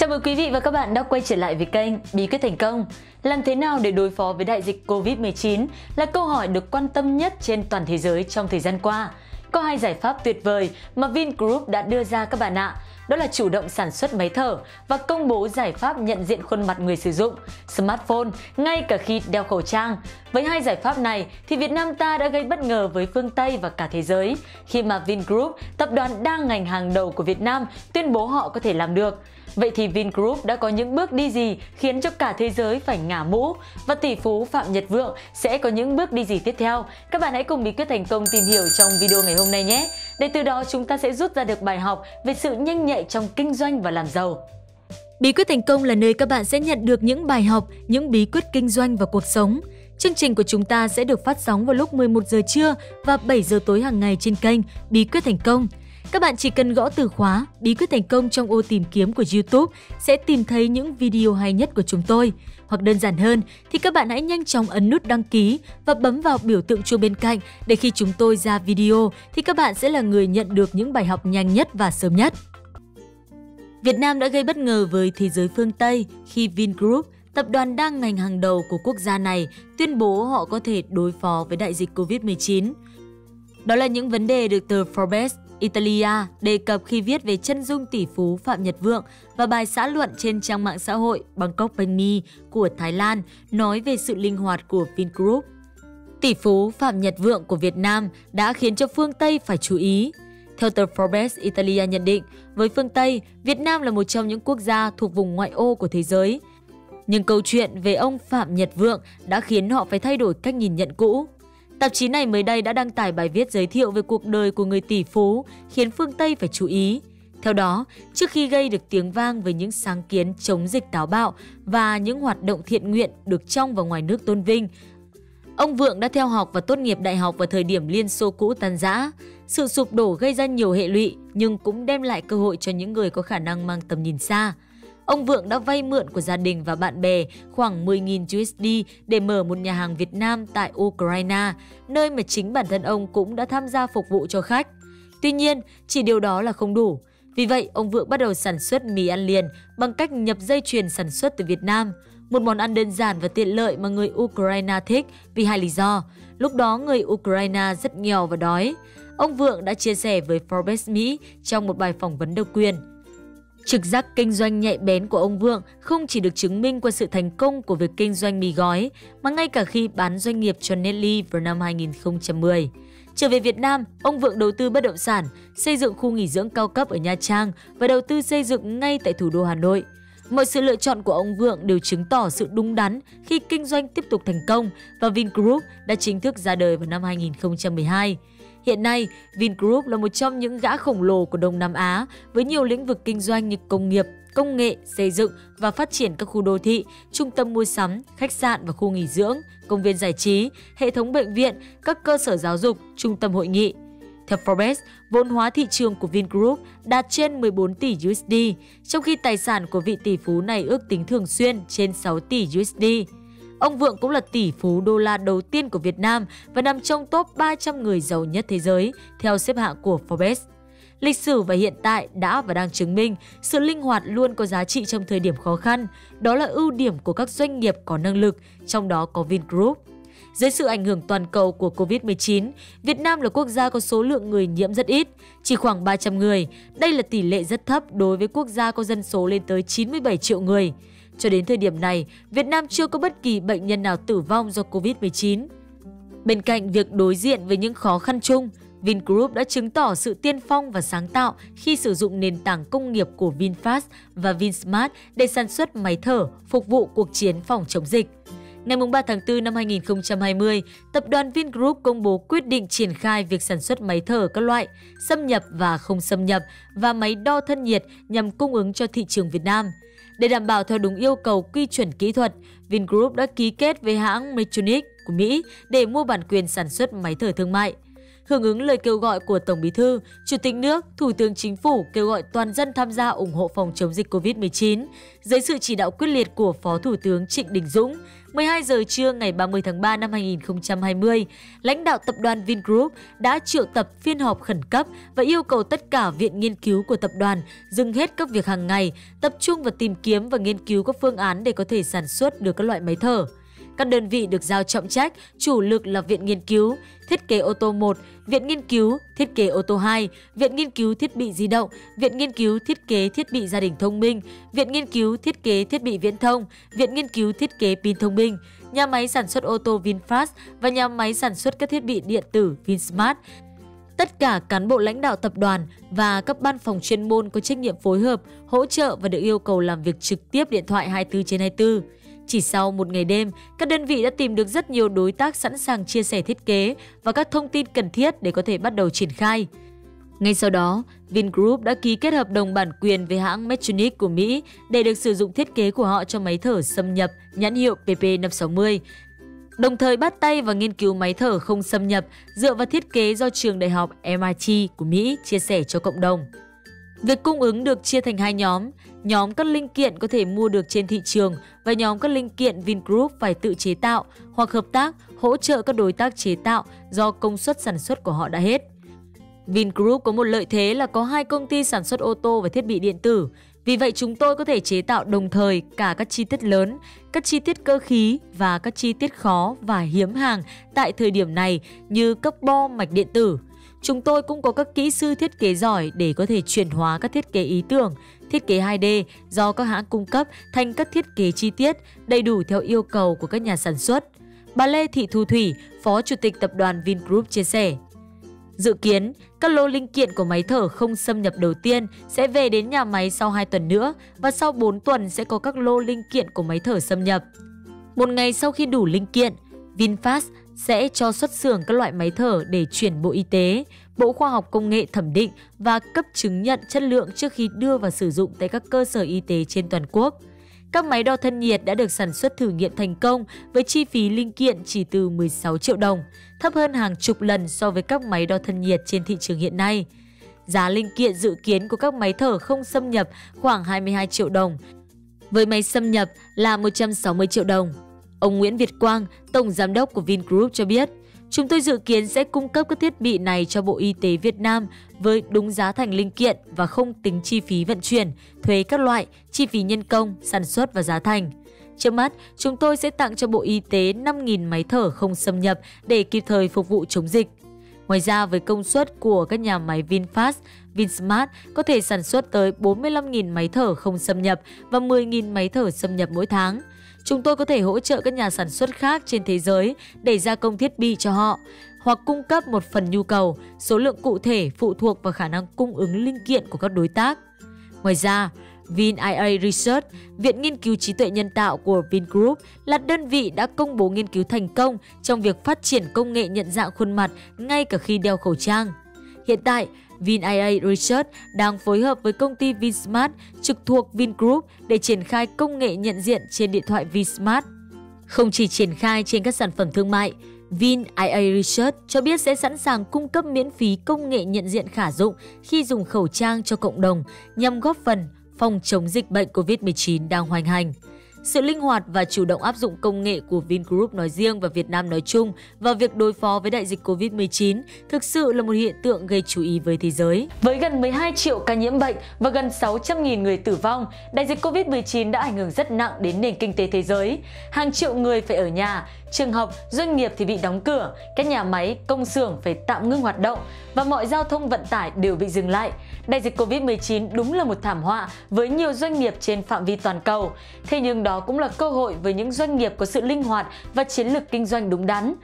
Chào mừng quý vị và các bạn đã quay trở lại với kênh Bí Quyết Thành Công. Làm thế nào để đối phó với đại dịch Covid-19 là câu hỏi được quan tâm nhất trên toàn thế giới trong thời gian qua. Có hai giải pháp tuyệt vời mà Vingroup đã đưa ra các bạn ạ. Đó là chủ động sản xuất máy thở và công bố giải pháp nhận diện khuôn mặt người sử dụng smartphone ngay cả khi đeo khẩu trang. Với hai giải pháp này thì Việt Nam ta đã gây bất ngờ với phương Tây và cả thế giới khi mà Vingroup, tập đoàn đa ngành hàng đầu của Việt Nam, tuyên bố họ có thể làm được. Vậy thì Vingroup đã có những bước đi gì khiến cho cả thế giới phải ngả mũ? Và tỷ phú Phạm Nhật Vượng sẽ có những bước đi gì tiếp theo? Các bạn hãy cùng Bí Quyết Thành Công tìm hiểu trong video ngày hôm nay nhé! Để từ đó chúng ta sẽ rút ra được bài học về sự nhanh nhạy trong kinh doanh và làm giàu. Bí Quyết Thành Công là nơi các bạn sẽ nhận được những bài học, những bí quyết kinh doanh và cuộc sống. Chương trình của chúng ta sẽ được phát sóng vào lúc 11 giờ trưa và 7 giờ tối hàng ngày trên kênh Bí Quyết Thành Công. Các bạn chỉ cần gõ từ khóa Bí Quyết Thành Công trong ô tìm kiếm của YouTube sẽ tìm thấy những video hay nhất của chúng tôi. Hoặc đơn giản hơn thì các bạn hãy nhanh chóng ấn nút đăng ký và bấm vào biểu tượng chuông bên cạnh để khi chúng tôi ra video thì các bạn sẽ là người nhận được những bài học nhanh nhất và sớm nhất. Việt Nam đã gây bất ngờ với thế giới phương Tây khi Vingroup, tập đoàn đa ngành hàng đầu của quốc gia này, tuyên bố họ có thể đối phó với đại dịch Covid-19. Đó là những vấn đề được tờ Forbes Italia đề cập khi viết về chân dung tỷ phú Phạm Nhật Vượng và bài xã luận trên trang mạng xã hội Bangkok Bình My của Thái Lan nói về sự linh hoạt của Vingroup. Tỷ phú Phạm Nhật Vượng của Việt Nam đã khiến cho phương Tây phải chú ý. Theo tờ Forbes Italia nhận định, với phương Tây, Việt Nam là một trong những quốc gia thuộc vùng ngoại ô của thế giới. Nhưng câu chuyện về ông Phạm Nhật Vượng đã khiến họ phải thay đổi cách nhìn nhận cũ. Tạp chí này mới đây đã đăng tải bài viết giới thiệu về cuộc đời của người tỷ phú khiến phương Tây phải chú ý. Theo đó, trước khi gây được tiếng vang với những sáng kiến chống dịch táo bạo và những hoạt động thiện nguyện được trong và ngoài nước tôn vinh, ông Vượng đã theo học và tốt nghiệp đại học vào thời điểm Liên Xô cũ tan rã. Sự sụp đổ gây ra nhiều hệ lụy nhưng cũng đem lại cơ hội cho những người có khả năng mang tầm nhìn xa. Ông Vượng đã vay mượn của gia đình và bạn bè khoảng 10.000 USD để mở một nhà hàng Việt Nam tại Ukraine, nơi mà chính bản thân ông cũng đã tham gia phục vụ cho khách. Tuy nhiên, chỉ điều đó là không đủ. Vì vậy, ông Vượng bắt đầu sản xuất mì ăn liền bằng cách nhập dây chuyền sản xuất từ Việt Nam. Một món ăn đơn giản và tiện lợi mà người Ukraine thích vì hai lý do. Lúc đó, người Ukraine rất nghèo và đói. Ông Vượng đã chia sẻ với Forbes Mỹ trong một bài phỏng vấn độc quyền. Trực giác kinh doanh nhạy bén của ông Vượng không chỉ được chứng minh qua sự thành công của việc kinh doanh mì gói, mà ngay cả khi bán doanh nghiệp cho Nestle vào năm 2010. Trở về Việt Nam, ông Vượng đầu tư bất động sản, xây dựng khu nghỉ dưỡng cao cấp ở Nha Trang và đầu tư xây dựng ngay tại thủ đô Hà Nội. Mọi sự lựa chọn của ông Vượng đều chứng tỏ sự đúng đắn khi kinh doanh tiếp tục thành công và Vingroup đã chính thức ra đời vào năm 2012. Hiện nay, Vingroup là một trong những gã khổng lồ của Đông Nam Á với nhiều lĩnh vực kinh doanh như công nghiệp, công nghệ, xây dựng và phát triển các khu đô thị, trung tâm mua sắm, khách sạn và khu nghỉ dưỡng, công viên giải trí, hệ thống bệnh viện, các cơ sở giáo dục, trung tâm hội nghị. Theo Forbes, vốn hóa thị trường của Vingroup đạt trên 14 tỷ USD, trong khi tài sản của vị tỷ phú này ước tính thường xuyên trên 6 tỷ USD. Ông Vượng cũng là tỷ phú đô la đầu tiên của Việt Nam và nằm trong top 300 người giàu nhất thế giới, theo xếp hạng của Forbes. Lịch sử và hiện tại đã và đang chứng minh sự linh hoạt luôn có giá trị trong thời điểm khó khăn. Đó là ưu điểm của các doanh nghiệp có năng lực, trong đó có Vingroup. Dưới sự ảnh hưởng toàn cầu của Covid-19, Việt Nam là quốc gia có số lượng người nhiễm rất ít, chỉ khoảng 300 người. Đây là tỷ lệ rất thấp đối với quốc gia có dân số lên tới 97 triệu người. Cho đến thời điểm này, Việt Nam chưa có bất kỳ bệnh nhân nào tử vong do Covid-19. Bên cạnh việc đối diện với những khó khăn chung, Vingroup đã chứng tỏ sự tiên phong và sáng tạo khi sử dụng nền tảng công nghiệp của VinFast và Vinsmart để sản xuất máy thở phục vụ cuộc chiến phòng chống dịch. Ngày 3 tháng 4 năm 2020, tập đoàn Vingroup công bố quyết định triển khai việc sản xuất máy thở các loại, xâm nhập và không xâm nhập và máy đo thân nhiệt nhằm cung ứng cho thị trường Việt Nam. Để đảm bảo theo đúng yêu cầu quy chuẩn kỹ thuật, Vingroup đã ký kết với hãng Medtronic của Mỹ để mua bản quyền sản xuất máy thở thương mại. Hưởng ứng lời kêu gọi của Tổng Bí thư, Chủ tịch nước, Thủ tướng Chính phủ kêu gọi toàn dân tham gia ủng hộ phòng chống dịch COVID-19. Dưới sự chỉ đạo quyết liệt của Phó Thủ tướng Trịnh Đình Dũng, 12 giờ trưa ngày 30 tháng 3 năm 2020, lãnh đạo tập đoàn Vingroup đã triệu tập phiên họp khẩn cấp và yêu cầu tất cả viện nghiên cứu của tập đoàn dừng hết các việc hàng ngày, tập trung vào tìm kiếm và nghiên cứu các phương án để có thể sản xuất được các loại máy thở. Các đơn vị được giao trọng trách, chủ lực là Viện Nghiên cứu Thiết kế ô tô 1, Viện Nghiên cứu Thiết kế ô tô 2, Viện Nghiên cứu Thiết bị di động, Viện Nghiên cứu Thiết kế Thiết bị gia đình thông minh, Viện Nghiên cứu Thiết kế Thiết bị viễn thông, Viện Nghiên cứu Thiết kế pin thông minh, nhà máy sản xuất ô tô VinFast và nhà máy sản xuất các thiết bị điện tử Vinsmart. Tất cả cán bộ lãnh đạo tập đoàn và các ban phòng chuyên môn có trách nhiệm phối hợp, hỗ trợ và được yêu cầu làm việc trực tiếp điện thoại 24/24. Chỉ sau một ngày đêm, các đơn vị đã tìm được rất nhiều đối tác sẵn sàng chia sẻ thiết kế và các thông tin cần thiết để có thể bắt đầu triển khai. Ngay sau đó, Vingroup đã ký kết hợp đồng bản quyền với hãng Medtronic của Mỹ để được sử dụng thiết kế của họ cho máy thở xâm nhập nhãn hiệu PP560, đồng thời bắt tay vào nghiên cứu máy thở không xâm nhập dựa vào thiết kế do trường đại học MIT của Mỹ chia sẻ cho cộng đồng. Việc cung ứng được chia thành hai nhóm, nhóm các linh kiện có thể mua được trên thị trường và nhóm các linh kiện Vingroup phải tự chế tạo hoặc hợp tác, hỗ trợ các đối tác chế tạo do công suất sản xuất của họ đã hết. Vingroup có một lợi thế là có hai công ty sản xuất ô tô và thiết bị điện tử, vì vậy chúng tôi có thể chế tạo đồng thời cả các chi tiết lớn, các chi tiết cơ khí và các chi tiết khó và hiếm hàng tại thời điểm này như các bo mạch điện tử. Chúng tôi cũng có các kỹ sư thiết kế giỏi để có thể chuyển hóa các thiết kế ý tưởng, thiết kế 2D do các hãng cung cấp thành các thiết kế chi tiết đầy đủ theo yêu cầu của các nhà sản xuất. Bà Lê Thị Thu Thủy, Phó Chủ tịch Tập đoàn Vingroup chia sẻ. Dự kiến, các lô linh kiện của máy thở không xâm nhập đầu tiên sẽ về đến nhà máy sau 2 tuần nữa và sau 4 tuần sẽ có các lô linh kiện của máy thở xâm nhập. Một ngày sau khi đủ linh kiện, VinFast sẽ cho xuất xưởng các loại máy thở để chuyển Bộ Y tế, Bộ Khoa học Công nghệ thẩm định và cấp chứng nhận chất lượng trước khi đưa vào sử dụng tại các cơ sở y tế trên toàn quốc. Các máy đo thân nhiệt đã được sản xuất thử nghiệm thành công với chi phí linh kiện chỉ từ 16 triệu đồng, thấp hơn hàng chục lần so với các máy đo thân nhiệt trên thị trường hiện nay. Giá linh kiện dự kiến của các máy thở không xâm nhập khoảng 22 triệu đồng, với máy xâm nhập là 160 triệu đồng. Ông Nguyễn Việt Quang, Tổng Giám đốc của Vingroup cho biết, chúng tôi dự kiến sẽ cung cấp các thiết bị này cho Bộ Y tế Việt Nam với đúng giá thành linh kiện và không tính chi phí vận chuyển, thuế các loại, chi phí nhân công, sản xuất và giá thành. Trước mắt, chúng tôi sẽ tặng cho Bộ Y tế 5.000 máy thở không xâm nhập để kịp thời phục vụ chống dịch. Ngoài ra, với công suất của các nhà máy VinFast, Vinsmart có thể sản xuất tới 45.000 máy thở không xâm nhập và 10.000 máy thở xâm nhập mỗi tháng. Chúng tôi có thể hỗ trợ các nhà sản xuất khác trên thế giới để gia công thiết bị cho họ hoặc cung cấp một phần nhu cầu, số lượng cụ thể phụ thuộc vào khả năng cung ứng linh kiện của các đối tác. Ngoài ra, VINAI Research, Viện Nghiên cứu Trí tuệ Nhân tạo của Vingroup là đơn vị đã công bố nghiên cứu thành công trong việc phát triển công nghệ nhận dạng khuôn mặt ngay cả khi đeo khẩu trang. Hiện tại, VINAI Research đang phối hợp với công ty Vinsmart trực thuộc Vingroup để triển khai công nghệ nhận diện trên điện thoại Vinsmart. Không chỉ triển khai trên các sản phẩm thương mại, VINAI Research cho biết sẽ sẵn sàng cung cấp miễn phí công nghệ nhận diện khả dụng khi dùng khẩu trang cho cộng đồng nhằm góp phần phòng chống dịch bệnh COVID-19 đang hoành hành. Sự linh hoạt và chủ động áp dụng công nghệ của Vingroup nói riêng và Việt Nam nói chung vào việc đối phó với đại dịch COVID-19 thực sự là một hiện tượng gây chú ý với thế giới. Với gần 12 triệu ca nhiễm bệnh và gần 600.000 người tử vong, đại dịch COVID-19 đã ảnh hưởng rất nặng đến nền kinh tế thế giới. Hàng triệu người phải ở nhà, trường học, doanh nghiệp thì bị đóng cửa, các nhà máy, công xưởng phải tạm ngưng hoạt động và mọi giao thông vận tải đều bị dừng lại. Đại dịch COVID-19 đúng là một thảm họa với nhiều doanh nghiệp trên phạm vi toàn cầu. Thế nhưng đó cũng là cơ hội với những doanh nghiệp có sự linh hoạt và chiến lược kinh doanh đúng đắn.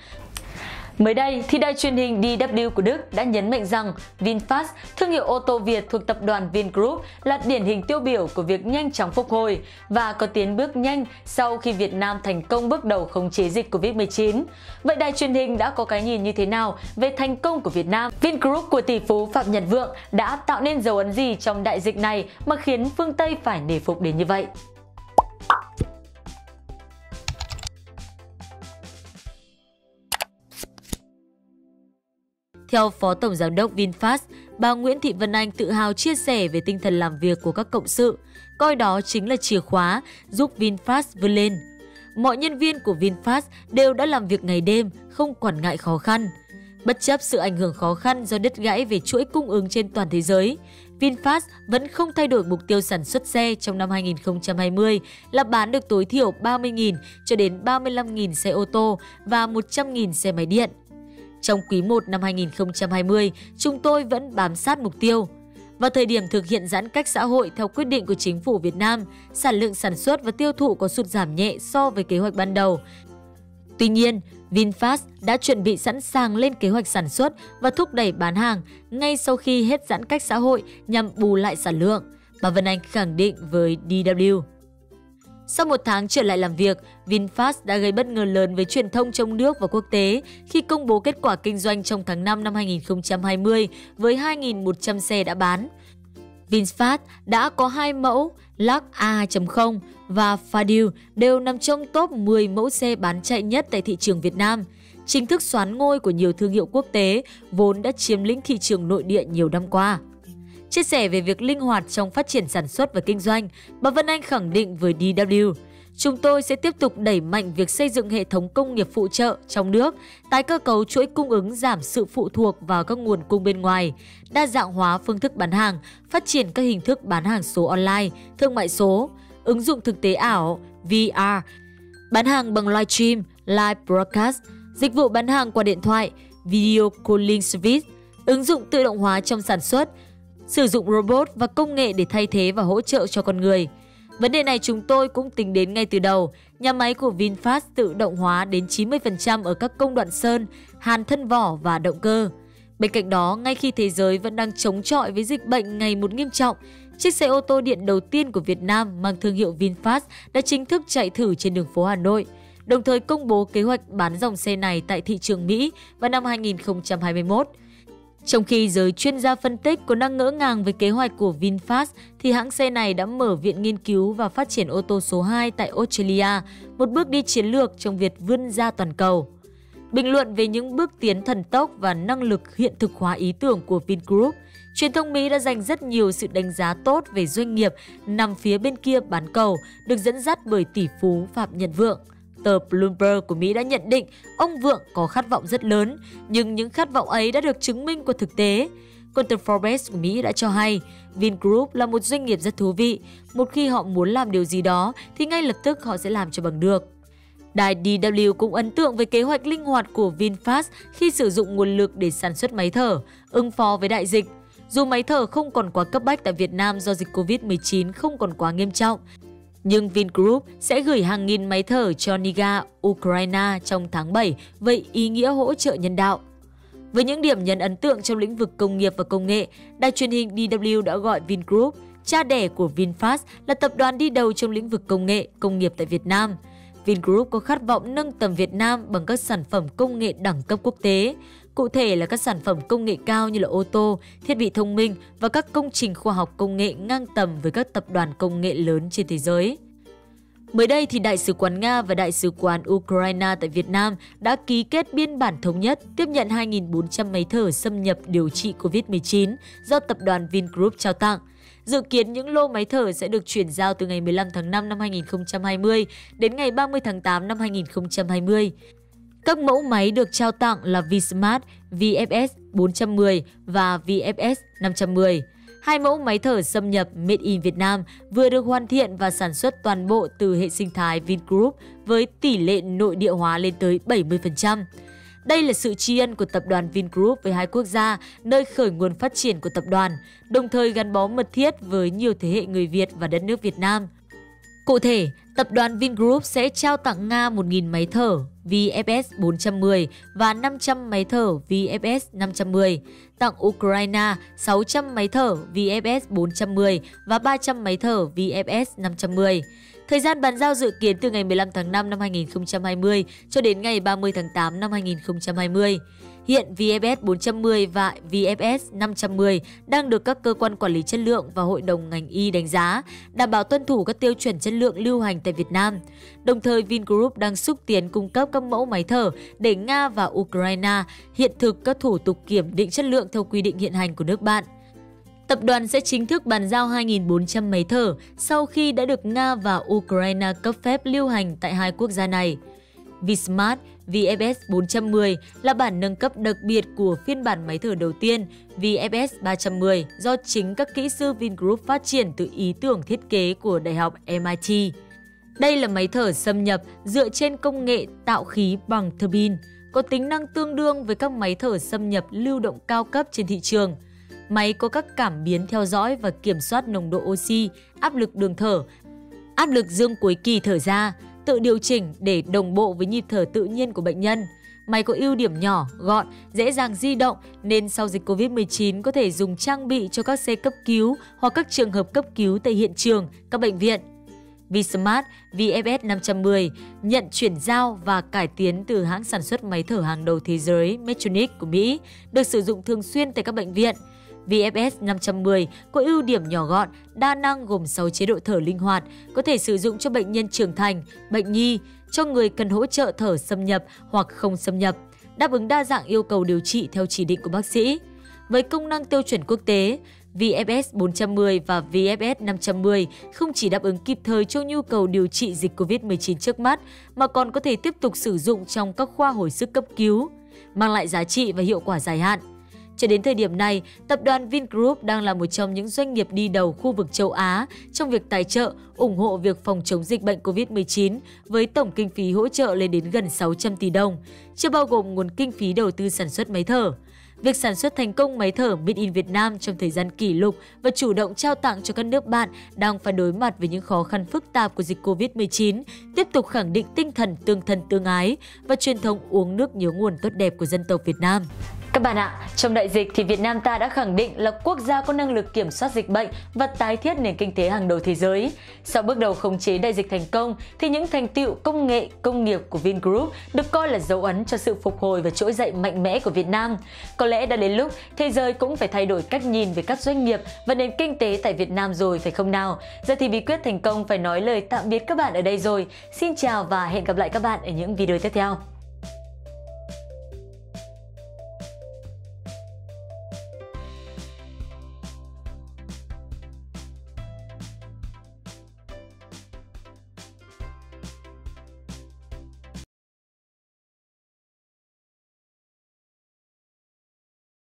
Mới đây, thì đài truyền hình DW của Đức đã nhấn mạnh rằng VinFast, thương hiệu ô tô Việt thuộc tập đoàn Vingroup, là điển hình tiêu biểu của việc nhanh chóng phục hồi và có tiến bước nhanh sau khi Việt Nam thành công bước đầu khống chế dịch Covid-19. Vậy đài truyền hình đã có cái nhìn như thế nào về thành công của Việt Nam? Vingroup của tỷ phú Phạm Nhật Vượng đã tạo nên dấu ấn gì trong đại dịch này mà khiến phương Tây phải nể phục đến như vậy? Theo Phó Tổng Giám đốc VinFast, bà Nguyễn Thị Vân Anh tự hào chia sẻ về tinh thần làm việc của các cộng sự, coi đó chính là chìa khóa giúp VinFast vươn lên. Mọi nhân viên của VinFast đều đã làm việc ngày đêm, không quản ngại khó khăn. Bất chấp sự ảnh hưởng khó khăn do đứt gãy về chuỗi cung ứng trên toàn thế giới, VinFast vẫn không thay đổi mục tiêu sản xuất xe trong năm 2020 là bán được tối thiểu 30.000 cho đến 35.000 xe ô tô và 100.000 xe máy điện. Trong quý 1 năm 2020, chúng tôi vẫn bám sát mục tiêu. Vào thời điểm thực hiện giãn cách xã hội theo quyết định của chính phủ Việt Nam, sản lượng sản xuất và tiêu thụ có sụt giảm nhẹ so với kế hoạch ban đầu. Tuy nhiên, VinFast đã chuẩn bị sẵn sàng lên kế hoạch sản xuất và thúc đẩy bán hàng ngay sau khi hết giãn cách xã hội nhằm bù lại sản lượng, bà Vân Anh khẳng định với DW. Sau một tháng trở lại làm việc, VinFast đã gây bất ngờ lớn với truyền thông trong nước và quốc tế khi công bố kết quả kinh doanh trong tháng 5 năm 2020 với 2.100 xe đã bán. VinFast đã có hai mẫu Lux A2.0 và Fadil đều nằm trong top 10 mẫu xe bán chạy nhất tại thị trường Việt Nam, chính thức soán ngôi của nhiều thương hiệu quốc tế vốn đã chiếm lĩnh thị trường nội địa nhiều năm qua. Chia sẻ về việc linh hoạt trong phát triển sản xuất và kinh doanh, bà Vân Anh khẳng định với DW, chúng tôi sẽ tiếp tục đẩy mạnh việc xây dựng hệ thống công nghiệp phụ trợ trong nước, tái cơ cấu chuỗi cung ứng giảm sự phụ thuộc vào các nguồn cung bên ngoài, đa dạng hóa phương thức bán hàng, phát triển các hình thức bán hàng số online, thương mại số, ứng dụng thực tế ảo, VR, bán hàng bằng livestream, live broadcast, dịch vụ bán hàng qua điện thoại, video calling service, ứng dụng tự động hóa trong sản xuất, sử dụng robot và công nghệ để thay thế và hỗ trợ cho con người. Vấn đề này chúng tôi cũng tính đến ngay từ đầu. Nhà máy của VinFast tự động hóa đến 90% ở các công đoạn sơn, hàn thân vỏ và động cơ. Bên cạnh đó, ngay khi thế giới vẫn đang chống chọi với dịch bệnh ngày một nghiêm trọng, chiếc xe ô tô điện đầu tiên của Việt Nam mang thương hiệu VinFast đã chính thức chạy thử trên đường phố Hà Nội, đồng thời công bố kế hoạch bán dòng xe này tại thị trường Mỹ vào năm 2021. Trong khi giới chuyên gia phân tích còn đang ngỡ ngàng về kế hoạch của VinFast thì hãng xe này đã mở viện nghiên cứu và phát triển ô tô số 2 tại Australia, một bước đi chiến lược trong việc vươn ra toàn cầu. Bình luận về những bước tiến thần tốc và năng lực hiện thực hóa ý tưởng của Vingroup, truyền thông Mỹ đã dành rất nhiều sự đánh giá tốt về doanh nghiệp nằm phía bên kia bán cầu, được dẫn dắt bởi tỷ phú Phạm Nhật Vượng. Tờ Bloomberg của Mỹ đã nhận định ông Vượng có khát vọng rất lớn, nhưng những khát vọng ấy đã được chứng minh qua thực tế. Còn tờ Forbes của Mỹ đã cho hay, Vingroup là một doanh nghiệp rất thú vị. Một khi họ muốn làm điều gì đó thì ngay lập tức họ sẽ làm cho bằng được. Đài DW cũng ấn tượng với kế hoạch linh hoạt của VinFast khi sử dụng nguồn lực để sản xuất máy thở, ứng phó với đại dịch. Dù máy thở không còn quá cấp bách tại Việt Nam do dịch Covid-19 không còn quá nghiêm trọng, nhưng Vingroup sẽ gửi hàng nghìn máy thở cho Niga, Ukraine trong tháng 7 với ý nghĩa hỗ trợ nhân đạo. Với những điểm nhấn ấn tượng trong lĩnh vực công nghiệp và công nghệ, đài truyền hình DW đã gọi Vingroup, cha đẻ của VinFast, là tập đoàn đi đầu trong lĩnh vực công nghệ, công nghiệp tại Việt Nam. Vingroup có khát vọng nâng tầm Việt Nam bằng các sản phẩm công nghệ đẳng cấp quốc tế, cụ thể là các sản phẩm công nghệ cao như là ô tô, thiết bị thông minh và các công trình khoa học công nghệ ngang tầm với các tập đoàn công nghệ lớn trên thế giới. Mới đây thì Đại sứ quán Nga và Đại sứ quán Ukraine tại Việt Nam đã ký kết biên bản thống nhất tiếp nhận 2.400 máy thở xâm nhập điều trị COVID-19 do tập đoàn Vingroup trao tặng. Dự kiến những lô máy thở sẽ được chuyển giao từ ngày 15 tháng 5 năm 2020 đến ngày 30 tháng 8 năm 2020. Các mẫu máy được trao tặng là Vsmart VFS 410 và VFS 510. Hai mẫu máy thở xâm nhập Made in Việt Nam vừa được hoàn thiện và sản xuất toàn bộ từ hệ sinh thái Vingroup với tỷ lệ nội địa hóa lên tới 70%. Đây là sự tri ân của tập đoàn Vingroup với hai quốc gia, nơi khởi nguồn phát triển của tập đoàn, đồng thời gắn bó mật thiết với nhiều thế hệ người Việt và đất nước Việt Nam. Cụ thể, tập đoàn Vingroup sẽ trao tặng Nga 1.000 máy thở VFS 410 và 500 máy thở VFS 510, tặng Ukraine 600 máy thở VFS 410 và 300 máy thở VFS 510. Thời gian bàn giao dự kiến từ ngày 15 tháng 5 năm 2020 cho đến ngày 30 tháng 8 năm 2020. Hiện VFS 410 và VFS 510 đang được các cơ quan quản lý chất lượng và hội đồng ngành y đánh giá, đảm bảo tuân thủ các tiêu chuẩn chất lượng lưu hành tại Việt Nam. Đồng thời, Vingroup đang xúc tiến cung cấp các mẫu máy thở để Nga và Ukraine hiện thực các thủ tục kiểm định chất lượng theo quy định hiện hành của nước bạn. Tập đoàn sẽ chính thức bàn giao 2.400 máy thở sau khi đã được Nga và Ukraine cấp phép lưu hành tại hai quốc gia này. Vsmart VFS 410 là bản nâng cấp đặc biệt của phiên bản máy thở đầu tiên VFS 310 do chính các kỹ sư Vingroup phát triển từ ý tưởng thiết kế của Đại học MIT. Đây là máy thở xâm nhập dựa trên công nghệ tạo khí bằng tua bin, có tính năng tương đương với các máy thở xâm nhập lưu động cao cấp trên thị trường. Máy có các cảm biến theo dõi và kiểm soát nồng độ oxy, áp lực đường thở, áp lực dương cuối kỳ thở ra, tự điều chỉnh để đồng bộ với nhịp thở tự nhiên của bệnh nhân. Máy có ưu điểm nhỏ, gọn, dễ dàng di động nên sau dịch Covid-19 có thể dùng trang bị cho các xe cấp cứu hoặc các trường hợp cấp cứu tại hiện trường, các bệnh viện. Vsmart VFS 510 nhận chuyển giao và cải tiến từ hãng sản xuất máy thở hàng đầu thế giới Medtronic của Mỹ, được sử dụng thường xuyên tại các bệnh viện. VFS 510 có ưu điểm nhỏ gọn, đa năng gồm 6 chế độ thở linh hoạt, có thể sử dụng cho bệnh nhân trưởng thành, bệnh nhi, cho người cần hỗ trợ thở xâm nhập hoặc không xâm nhập, đáp ứng đa dạng yêu cầu điều trị theo chỉ định của bác sĩ. Với công năng tiêu chuẩn quốc tế, VFS 410 và VFS 510 không chỉ đáp ứng kịp thời cho nhu cầu điều trị dịch Covid-19 trước mắt mà còn có thể tiếp tục sử dụng trong các khoa hồi sức cấp cứu, mang lại giá trị và hiệu quả dài hạn. Cho đến thời điểm này, tập đoàn Vingroup đang là một trong những doanh nghiệp đi đầu khu vực châu Á trong việc tài trợ, ủng hộ việc phòng chống dịch bệnh COVID-19 với tổng kinh phí hỗ trợ lên đến gần 600 tỷ đồng, chưa bao gồm nguồn kinh phí đầu tư sản xuất máy thở. Việc sản xuất thành công máy thở Made in Việt Nam trong thời gian kỷ lục và chủ động trao tặng cho các nước bạn đang phải đối mặt với những khó khăn phức tạp của dịch Covid-19 tiếp tục khẳng định tinh thần tương thân tương ái và truyền thống uống nước nhớ nguồn tốt đẹp của dân tộc Việt Nam. Các bạn ạ, trong đại dịch thì Việt Nam ta đã khẳng định là quốc gia có năng lực kiểm soát dịch bệnh và tái thiết nền kinh tế hàng đầu thế giới. Sau bước đầu khống chế đại dịch thành công thì những thành tựu công nghệ, công nghiệp của Vingroup được coi là dấu ấn cho sự phục hồi và trỗi dậy mạnh mẽ của Việt Nam. Có lẽ đã đến lúc thế giới cũng phải thay đổi cách nhìn về các doanh nghiệp và nền kinh tế tại Việt Nam rồi phải không nào? Giờ thì bí quyết thành công phải nói lời tạm biệt các bạn ở đây rồi. Xin chào và hẹn gặp lại các bạn ở những video tiếp theo.